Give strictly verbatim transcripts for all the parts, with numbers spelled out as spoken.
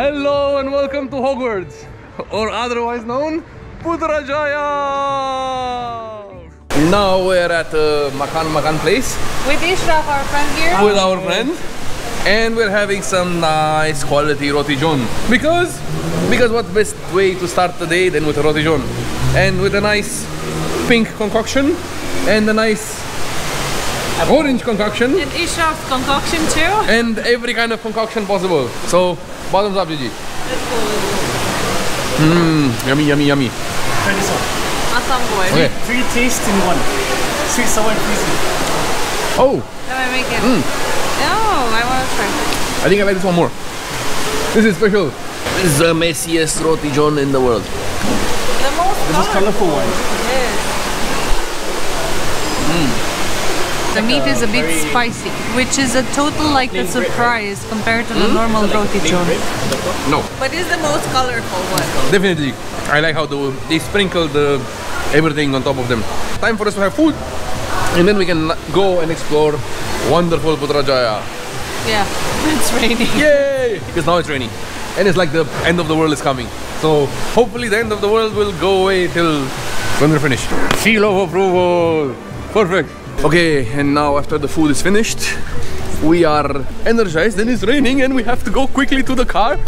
Hello and welcome to Hogwarts, or otherwise known Putrajaya. Now we're at uh, Makan Makan place with Ashraf, our friend here, with our friend, and we're having some nice quality roti john. Because, because what best way to start the day than with a roti john, and with a nice pink concoction and a nice orange concoction and Ashraf's concoction too, and every kind of concoction possible. So bottoms up, Gigi. Mmm, yummy, yummy, yummy. Try this one. Assam boy. Okay. Three tastes in one. Sweet, sour, and crispy. Oh. Can I make it? Mm. Oh, I want to try. I think I like this one more. This is special. This is the messiest roti john in the world. The most colorful. This is colorful one. Yes. Mm. The meat is a bit spicy, which is a total like a surprise compared to the mm? normal roti john. No. But it's the most colorful one. Definitely. I like how the, they sprinkle the, everything on top of them. Time for us to have food, and then we can go and explore wonderful Putrajaya. Yeah, it's raining. Yay! Because now it's raining. And it's like the end of the world is coming. So hopefully the end of the world will go away till when we're finished. Seal of approval. Perfect. Okay, and now after the food is finished, we are energized and it's raining and we have to go quickly to the car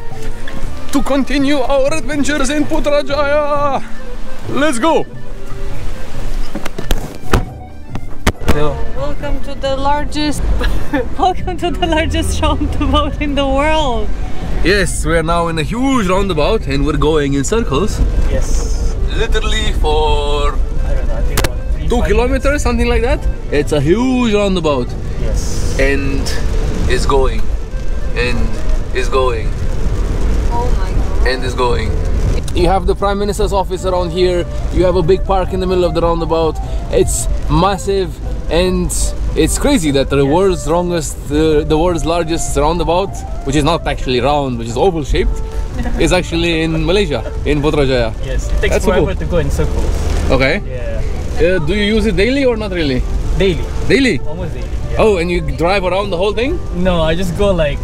to continue our adventures in Putrajaya. Let's go! Welcome to the largest welcome to the largest roundabout in the world. Yes, we are now in a huge roundabout and we're going in circles. Yes. Literally for I don't know, I think around three, two kilometers, minutes. Something like that. It's a huge roundabout. Yes. And it's going. And it's going. Oh my god. And it's going. You have the Prime Minister's office around here. You have a big park in the middle of the roundabout. It's massive and it's crazy that the yeah. world's longest, uh, the world's largest roundabout, which is not actually round, which is oval shaped, is actually in Malaysia, in Putrajaya. Yes, it takes That's forever cool. to go in circles. Okay. Yeah. Uh, do you use it daily or not really? Daily. Daily? Almost daily. Yeah. Oh, and you drive around the whole thing? No, I just go like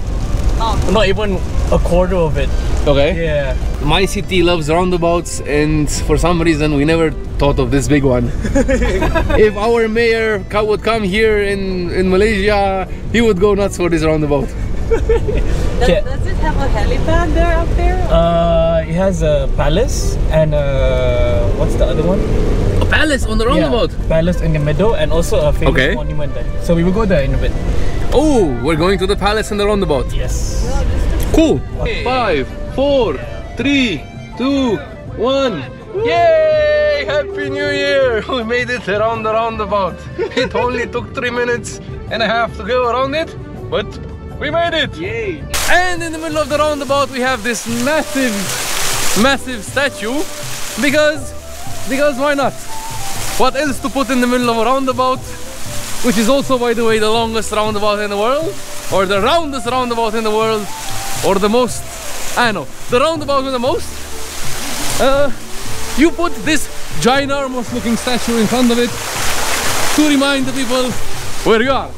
oh. not even a quarter of it. Okay. Yeah. My city loves roundabouts, and for some reason we never thought of this big one. If our mayor would come here in, in Malaysia, he would go nuts for this roundabout. Does, yeah. does it have a helipad there up there? Uh, it has a palace and a, what's the other one? A palace on the roundabout? Yeah, palace in the middle and also a famous okay. monument there. So we will go there in a bit. Oh, we're going to the palace and the roundabout. Yes. Cool. Okay. Five, four, yeah. three, two, one. Woo. Yay! Happy New Year! We made it around the roundabout. It only took three minutes and a half to go around it, but we made it! Yay! And in the middle of the roundabout we have this massive, massive statue because, because why not? What else to put in the middle of a roundabout, which is also, by the way, the longest roundabout in the world, or the roundest roundabout in the world, or the most, I don't know, the roundabout with the most. Uh, you put this ginormous looking statue in front of it to remind the people where you are.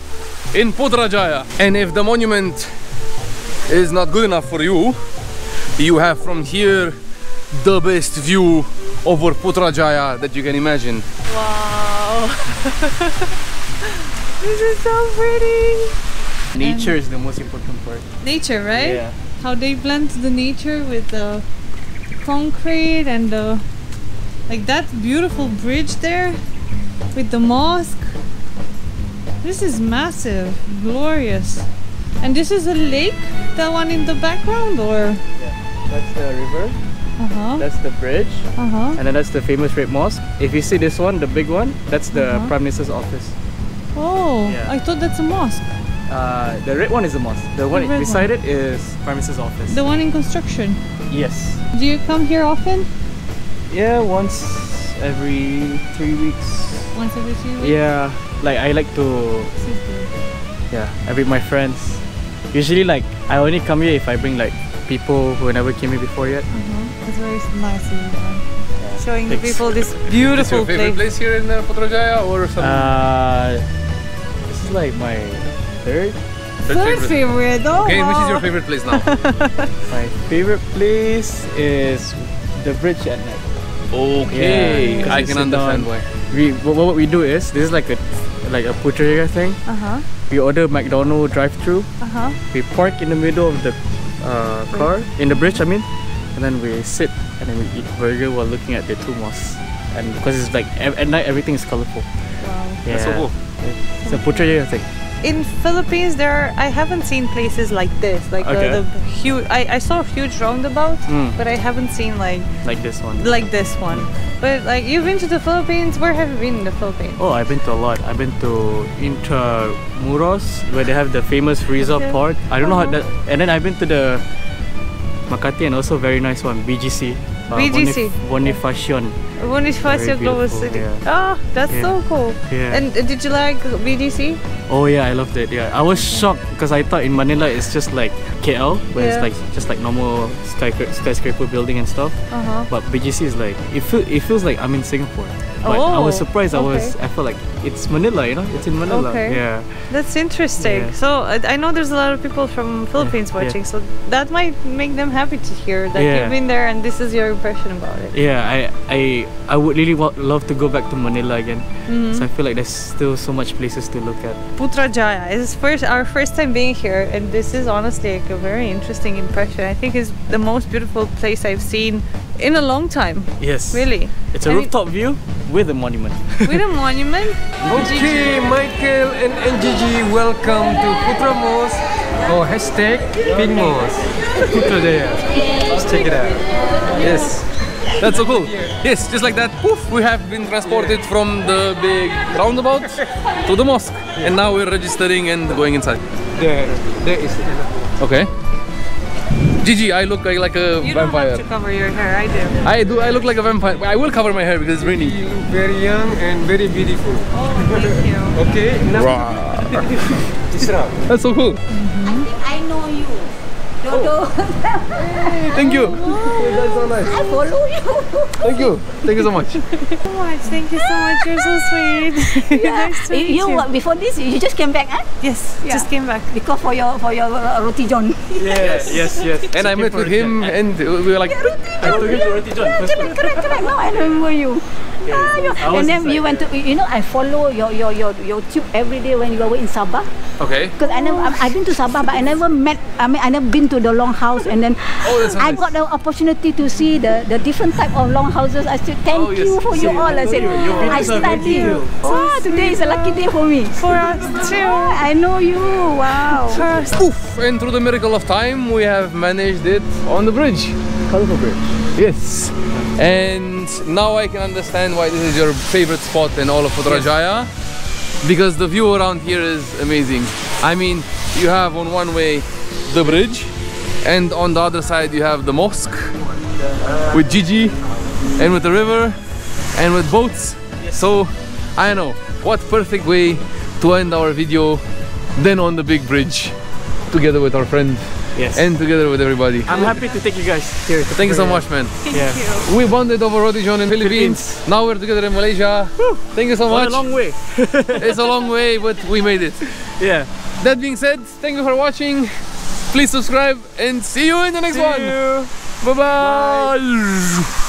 In Putrajaya. And if the monument is not good enough for you, you have from here the best view over Putrajaya that you can imagine. Wow. This is so pretty. Nature and is the most important part. Nature, right? Yeah. How they blend the nature with the concrete and the like that beautiful bridge there with the mosque. This is massive, glorious. And this is a lake, the one in the background, or? Yeah, that's the river. Uh-huh. That's the bridge. Uh-huh. And then that's the famous Red Mosque. If you see this one, the big one, that's the uh-huh. Prime Minister's office. Oh, yeah. I thought that's a mosque. Uh, the red one is the mosque. The one the beside one. it is Prime Minister's office. The one in construction? Yes. Do you come here often? Yeah, once every three weeks. Once every three weeks? Yeah. Like I like to, yeah, I bring my friends. Usually like I only come here if I bring like people who never came here before yet. Mm-hmm. It's very nice of you, yeah. Showing Thanks. people this beautiful place. Is your favorite place, place here in uh, Putrajaya or something? Uh, this is like my third, Third favorite. favorite. Oh, okay, wow. Which is your favorite place now? My favorite place is the bridge at night. Okay, yeah, I can understand why. We what, what we do is this is like a like a Putrajaya thing. Uh huh. We order McDonald's drive-through. Uh huh. We park in the middle of the uh, car in the bridge. I mean, and then we sit and then we eat burger while looking at the two mosques. And because it's like at night, everything is colorful. Wow. Yeah. That's so cool. It's a Putrajaya thing. In Philippines, there are, I haven't seen places like this, like okay. the, the huge. I, I saw a huge roundabout, mm. but I haven't seen like like this one. Like this one, but like you've been to the Philippines. Where have you been in the Philippines? Oh, I've been to a lot. I've been to Intramuros, where they have the famous Rizal yeah. Park. I don't uh -huh. know how that. And then I've been to the Makati and also very nice one, B G C. Uh, B G C. Bonifacio. Bonifacio Global City. Ah, yeah. oh, that's yeah. so cool. Yeah. And uh, did you like B G C? Oh yeah, I loved it. Yeah, I was shocked because I thought in Manila it's just like K L, where yeah. it's like just like normal skyscra skyscraper building and stuff. Uh -huh. But B G C is like it feels it feels like I'm in Singapore. But oh, I was surprised. Okay. I was I felt like it's Manila, you know, it's in Manila. Okay. Yeah, that's interesting. Yeah. So I know there's a lot of people from Philippines yeah. watching, yeah. so that might make them happy to hear that yeah. you've been there and this is your impression about it. Yeah, I I. I would really want, love to go back to Manila again. Mm-hmm. So I feel like there's still so much places to look at. Putrajaya is first our first time being here, and this is honestly like a very interesting impression. I think it's the most beautiful place I've seen in a long time. Yes, really. It's a and rooftop it, view with a monument. With a monument. Okay, Michael and, and Gigi, welcome to Putra Mosque or hashtag Pink Mosque Putrajaya. Let's check it out. Yes. That's so cool. Yes, just like that, poof, we have been transported from the big roundabout to the mosque. And now we're registering and going inside. There, there is it. Okay. Gigi, I look like a you vampire. You don't have to cover your hair, I do. I do, I look like a vampire. I will cover my hair because it's rainy. You look very young and very beautiful. Oh, thank you. Okay, now... That's so cool. Mm-hmm. I know you. Oh. Hey, thank you. Hey, that's so nice. I follow you. Thank you. Thank you so much. So much. Thank you so much. You're so sweet. Yeah. Nice to meet you. You before this, you just came back, huh? Yes, yeah. just came back because for your for your uh, roti john. Yes, yes, yes. And I met with him, and we were like, yeah, I took him to roti john. Yeah, correct, correct, correct. Now I remember you. Yes. Ah, you. And then you went to, you know, I follow your your your your tube every day when you were in Sabah. Okay. Because I never, I've been to Sabah, but I never met. I mean, I never been to the long house, and then oh, that's I nice. got the opportunity to see the, the different type of long houses. I said thank oh, yes. you for see, you all. I said you, you I study you. Oh, so today is a lucky day for me. For us too. Oh, I know you. Wow. First. Oof. And through the miracle of time, we have managed it on the bridge. Colorful bridge. Yes. And now I can understand why this is your favorite spot in all of Putrajaya, yes. because the view around here is amazing. I mean, you have on one way the bridge. And on the other side you have the mosque with Gigi and with the river and with boats. So I know what perfect way to end our video than on the big bridge together with our friend yes. and together with everybody. I'm happy to take you guys here. Thank you so much, man. Thank yeah. you. We bonded over roti john in Philippines. Philippines. Now we're together in Malaysia. Woo. Thank you so much. It's a long way. It's a long way, but we made it. Yeah. That being said, thank you for watching. Please subscribe and see you in the next see one. You. Bye bye. Bye.